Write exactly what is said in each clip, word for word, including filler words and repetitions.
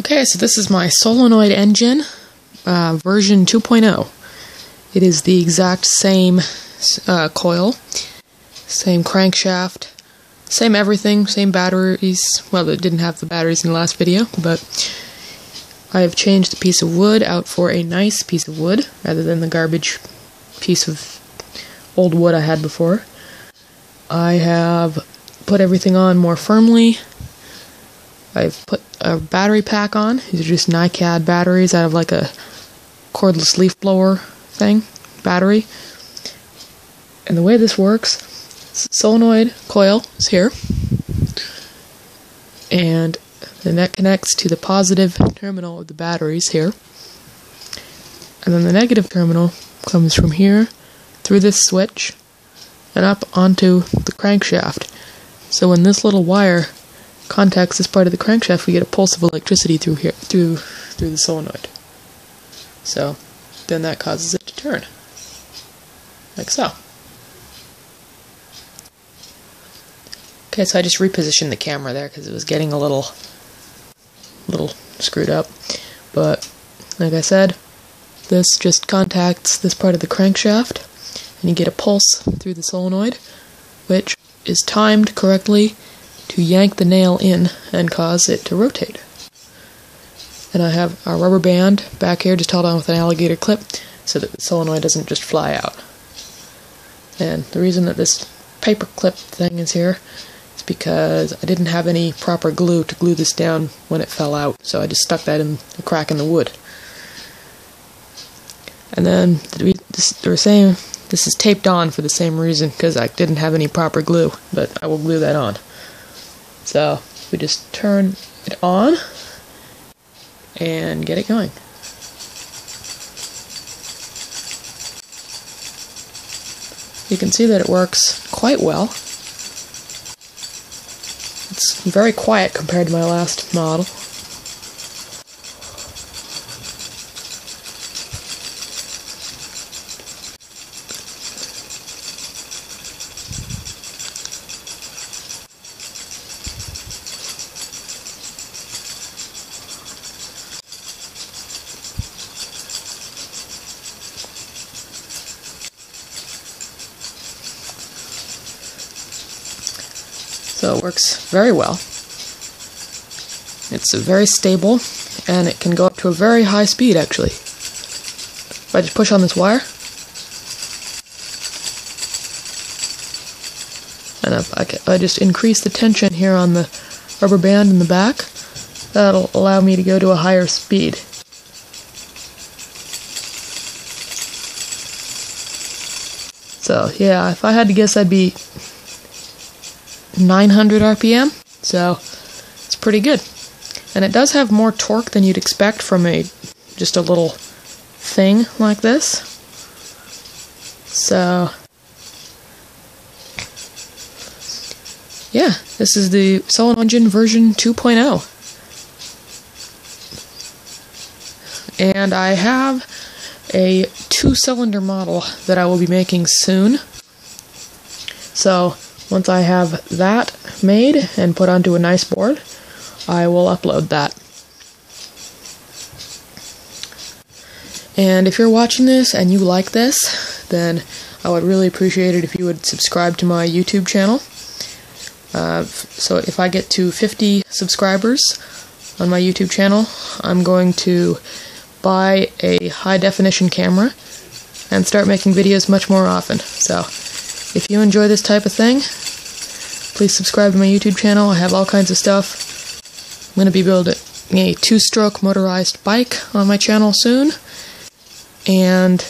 Okay, so this is my solenoid engine uh, version two point oh. It is the exact same uh, coil, same crankshaft, same everything, same batteries. Well, it didn't have the batteries in the last video, but I have changed the piece of wood out for a nice piece of wood rather than the garbage piece of old wood I had before. I have put everything on more firmly. I've put a battery pack on. These are just NiCad batteries out of like a cordless leaf blower thing, battery. And the way this works, solenoid coil is here, and then that connects to the positive terminal of the batteries here. And then the negative terminal comes from here through this switch and up onto the crankshaft. So when this little wire contacts this part of the crankshaft, we get a pulse of electricity through here, through through the solenoid. So then that causes it to turn, like so. Okay, so I just repositioned the camera there because it was getting a little, little screwed up. But like I said, this just contacts this part of the crankshaft, and you get a pulse through the solenoid, which is timed correctly to yank the nail in and cause it to rotate. And I have a rubber band back here just held on with an alligator clip so that the solenoid doesn't just fly out. And the reason that this paper clip thing is here is because I didn't have any proper glue to glue this down when it fell out, so I just stuck that in a crack in the wood. And then the same, this is taped on for the same reason, because I didn't have any proper glue, but I will glue that on. So we just turn it on and get it going. You can see that it works quite well. It's very quiet compared to my last model. So it works very well. It's very stable, and it can go up to a very high speed, actually. If I just push on this wire, and if I, can, I just increase the tension here on the rubber band in the back, that'll allow me to go to a higher speed. So yeah, if I had to guess, I'd be nine hundred R P M, so it's pretty good. And it does have more torque than you'd expect from a just a little thing like this. So yeah, this is the Solenoid Engine version two point oh. And I have a two-cylinder model that I will be making soon. So once I have that made and put onto a nice board, I will upload that. And if you're watching this and you like this, then I would really appreciate it if you would subscribe to my YouTube channel. Uh, so if I get to fifty subscribers on my YouTube channel, I'm going to buy a high-definition camera and start making videos much more often. So if you enjoy this type of thing, please subscribe to my YouTube channel. I have all kinds of stuff. I'm going to be building a two-stroke motorized bike on my channel soon. And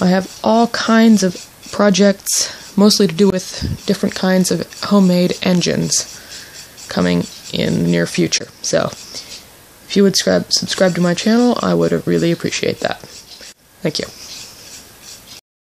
I have all kinds of projects, mostly to do with different kinds of homemade engines coming in the near future. So if you would subscribe to my channel, I would really appreciate that. Thank you.